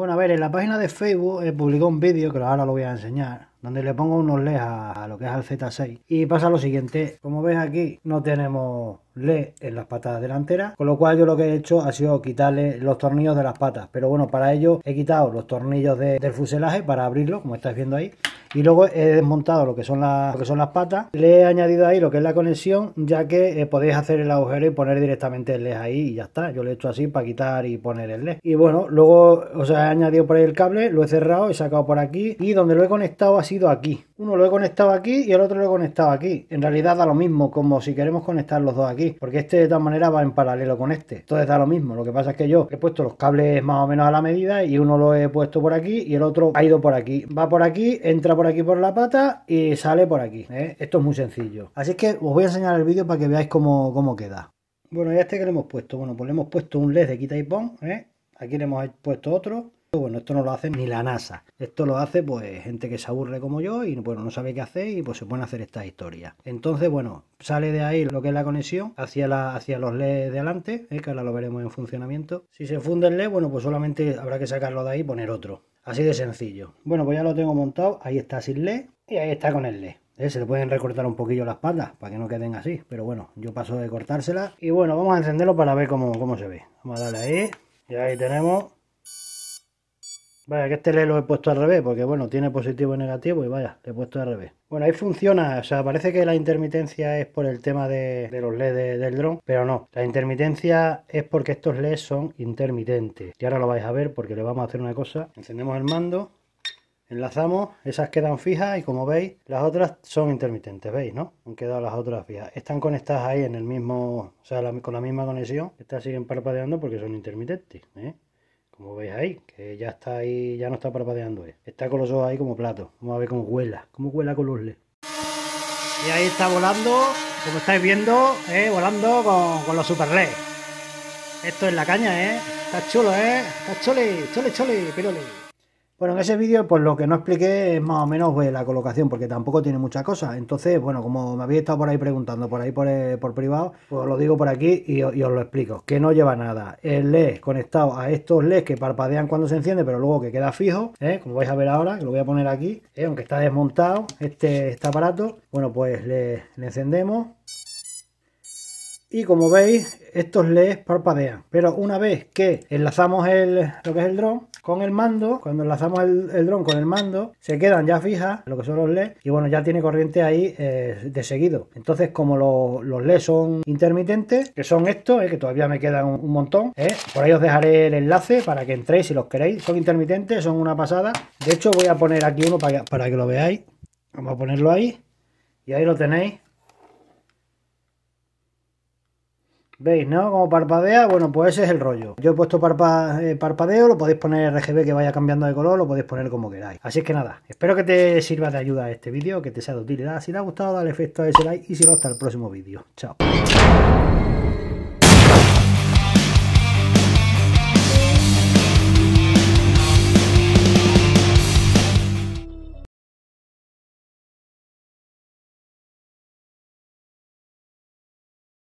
Bueno, a ver, en la página de Facebook publicó un vídeo, que ahora lo voy a enseñar, donde le pongo unos LEDs a lo que es al Z6. Y pasa lo siguiente, como ves aquí no tenemos LED en las patas delanteras, con lo cual yo lo que he hecho ha sido quitarle los tornillos de las patas. Pero bueno, para ello he quitado los tornillos del fuselaje para abrirlo, como estáis viendo ahí. Y luego he desmontado lo que son las patas. Le he añadido ahí lo que es la conexión, ya que podéis hacer el agujero y poner directamente el LED ahí y ya está. Yo lo he hecho así para quitar y poner el LED. Y bueno, luego os he añadido por ahí el cable, lo he cerrado, he sacado por aquí. Y donde lo he conectado ha sido aquí. Uno lo he conectado aquí y el otro lo he conectado aquí. En realidad da lo mismo, como si queremos conectar los dos aquí, porque este de tal manera va en paralelo con este. Entonces da lo mismo. Lo que pasa es que yo he puesto los cables más o menos a la medida y uno lo he puesto por aquí y el otro ha ido por aquí. Va por aquí, entra por aquí por la pata y sale por aquí, ¿eh? Esto es muy sencillo, así que os voy a enseñar el vídeo para que veáis cómo queda. Bueno, ya este que le hemos puesto, bueno, pues le hemos puesto un LED de quita y pon, ¿eh? Aquí le hemos puesto otro. Bueno, esto no lo hace ni la NASA, esto lo hace pues gente que se aburre como yo y bueno, no sabe qué hacer y pues se pone a hacer esta historia. Entonces bueno, sale de ahí lo que es la conexión hacia los LEDs de adelante, que ahora lo veremos en funcionamiento. Si se funde el LED, bueno, pues solamente habrá que sacarlo de ahí y poner otro. Así de sencillo. Bueno, pues ya lo tengo montado. Ahí está sin LED y ahí está con el LED. Se le pueden recortar un poquillo las patas para que no queden así. Pero bueno, yo paso de cortárselas. Y bueno, vamos a encenderlo para ver cómo se ve. Vamos a darle ahí. Y ahí tenemos. Vaya, que este LED lo he puesto al revés, porque bueno, tiene positivo y negativo y vaya, le he puesto al revés. Bueno, ahí funciona, o sea, parece que la intermitencia es por el tema de los LEDs del dron, pero no, la intermitencia es porque estos LEDs son intermitentes. Y ahora lo vais a ver porque le vamos a hacer una cosa. Encendemos el mando, enlazamos, esas quedan fijas y como veis, las otras son intermitentes, ¿veis, no? Han quedado las otras fijas. Están conectadas ahí en el mismo, o sea, con la misma conexión. Estas siguen parpadeando porque son intermitentes, ¿eh? Como veis ahí, que ya está ahí, ya no está parpadeando. Está con los ojos ahí como plato. Vamos a ver cómo huela con los LED. Y ahí está volando, como estáis viendo, volando con los super LED. Esto es la caña, Está chulo, Está chole, pirole. Bueno, en ese vídeo, pues lo que no expliqué es más o menos pues, la colocación, porque tampoco tiene muchas cosas. Entonces, bueno, como me habéis estado por ahí preguntando, por privado, pues os lo digo por aquí y os lo explico. Que no lleva nada. El LED conectado a estos LEDs que parpadean cuando se enciende, pero luego que queda fijo, como vais a ver ahora, que lo voy a poner aquí, aunque está desmontado este aparato. Bueno, pues le encendemos. Y como veis, estos LEDs parpadean. Pero una vez que enlazamos lo que es el dron con el mando, cuando enlazamos el dron con el mando, se quedan ya fijas lo que son los LEDs. Y bueno, ya tiene corriente ahí de seguido. Entonces, como los LEDs son intermitentes, que son estos, que todavía me quedan un montón, por ahí os dejaré el enlace para que entréis si los queréis. Son intermitentes, son una pasada. De hecho, voy a poner aquí uno para que lo veáis. Vamos a ponerlo ahí. Y ahí lo tenéis. ¿Veis, no? Como parpadea, bueno, pues ese es el rollo. Yo he puesto parpadeo, lo podéis poner RGB que vaya cambiando de color, lo podéis poner como queráis. Así es que nada, espero que te sirva de ayuda este vídeo, que te sea de utilidad. Si te ha gustado, dale efecto a ese like y si no, hasta el próximo vídeo. Chao.